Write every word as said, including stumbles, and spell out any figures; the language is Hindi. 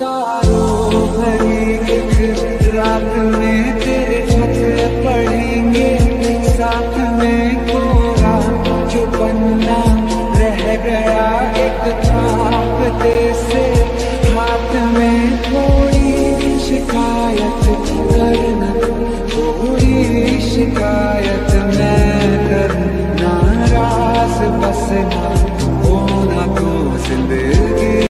तारों